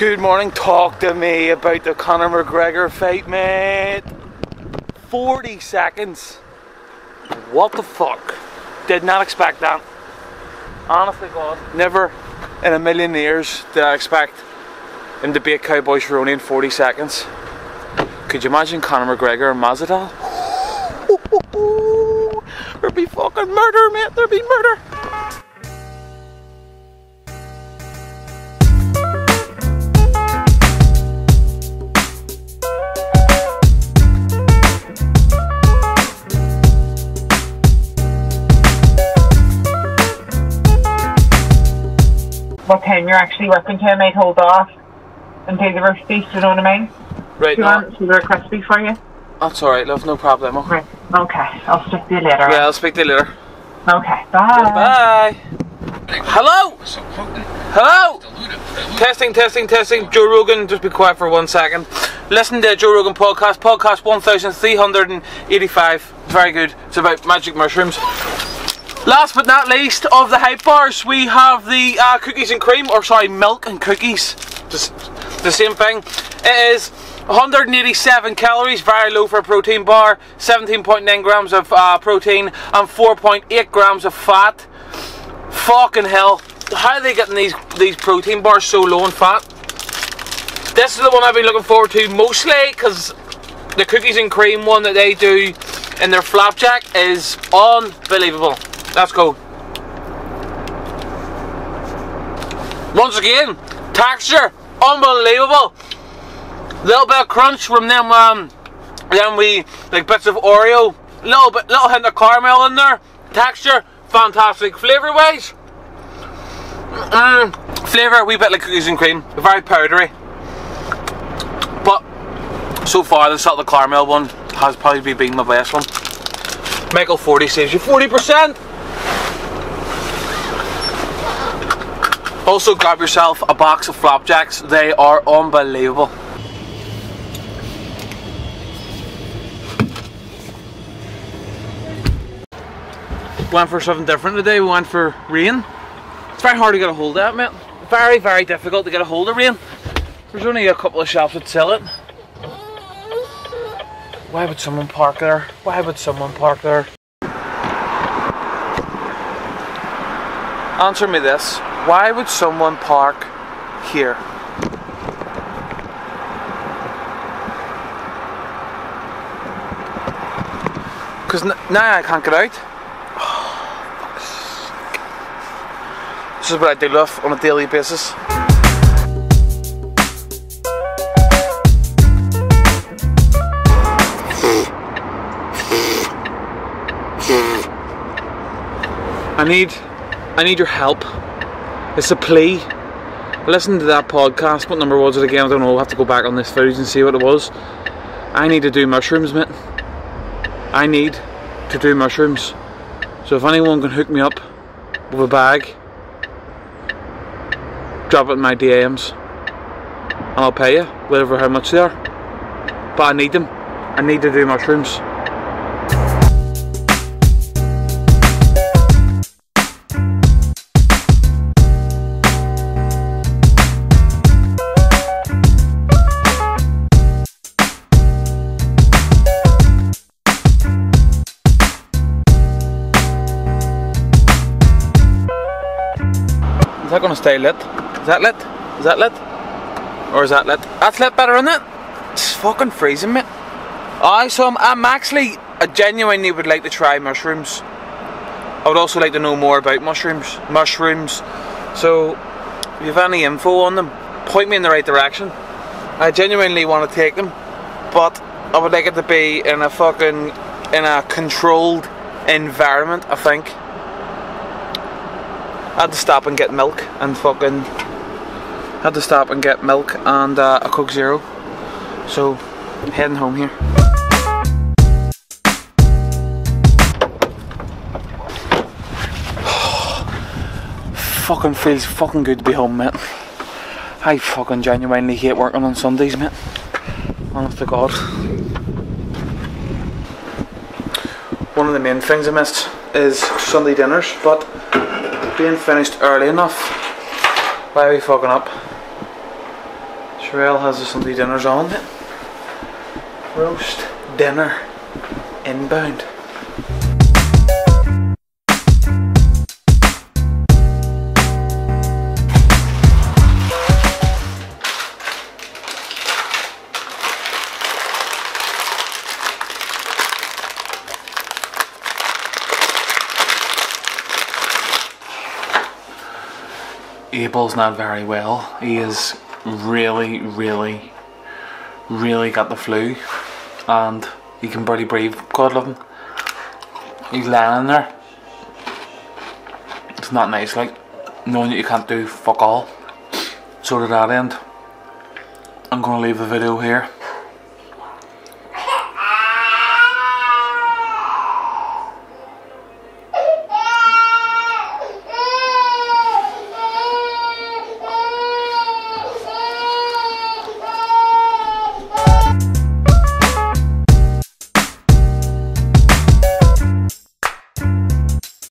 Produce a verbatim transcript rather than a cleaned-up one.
Good morning. Talk to me about the Conor McGregor fight, mate. forty seconds. What the fuck? Did not expect that. Honestly, God. Never in a million years did I expect him to beat Cowboy Cerrone in forty seconds. Could you imagine Conor McGregor and Masvidal? There'd be fucking murder, mate. There'd be murder. What time you're actually working to, I might hold off and do the roasties, do you know what I mean? Right, do you no. want to they're crispy for you? That's alright, love, no problem. Right, okay, I'll speak to you later. Yeah, I'll speak to you later. Okay, bye. Bye. Hello? Hello? Testing, testing, testing. Joe Rogan, just be quiet for one second. Listen to Joe Rogan podcast, podcast one thousand three hundred eighty-five. Very good, it's about magic mushrooms. Last but not least of the hype bars, we have the uh, Cookies and Cream, or sorry, Milk and Cookies. Just the same thing. It is one hundred eighty-seven calories, very low for a protein bar, seventeen point nine grams of uh, protein and four point eight grams of fat. Fucking hell, how are they getting these, these protein bars so low in fat? This is the one I've been looking forward to mostly, because the Cookies and Cream one that they do in their Flapjack is unbelievable. Let's go. Once again, texture unbelievable. Little bit of crunch from them. Um, then we like bits of Oreo. Little bit, little hint of caramel in there. Texture fantastic. Flavor wise, mm, flavor a wee bit like Cookies and Cream. Very powdery. But so far, the subtle caramel one has probably been my best one. Michael forty saves you forty percent. Also grab yourself a box of Flapjacks, they are unbelievable. Went for something different today, we went for rain. It's very hard to get a hold of it, mate. Very, very difficult to get a hold of rain. There's only a couple of shops that sell it. Why would someone park there? Why would someone park there? Answer me this. Why would someone park here? Because now I can't get out. Oh, this is what I do love on a daily basis. I need, I need your help. It's a plea. I listened to that podcast. What number was it again? I don't know. I'll have to go back on this footage and see what it was. I need to do mushrooms, mate. I need to do mushrooms. So if anyone can hook me up with a bag, drop it in my D Ms, and I'll pay you whatever how much they are. But I need them. I need to do mushrooms. Is that going to stay lit? Is that lit? Is that lit? Or is that lit? That's lit better, isn't it? It's fucking freezing, mate. I so I'm, I'm actually, I genuinely would like to try mushrooms. I would also like to know more about mushrooms. Mushrooms. So, if you have any info on them, point me in the right direction. I genuinely want to take them, but I would like it to be in a fucking, in a controlled environment, I think. I had to stop and get milk and fucking had to stop and get milk and uh, a Coke Zero, so I'm heading home here. Fucking feels fucking good to be home, mate. I fucking genuinely hate working on Sundays, mate. Honest to God. One of the main things I missed is Sunday dinners, but being finished early enough. Why are we fucking up? Sherelle has the Sunday dinners on. Roast dinner inbound. Abel's not very well. He is really, really, really got the flu, and he can barely breathe. God love him. He's lying in there. It's not nice, like, knowing that you can't do fuck all. So to that end, I'm gonna leave the video here.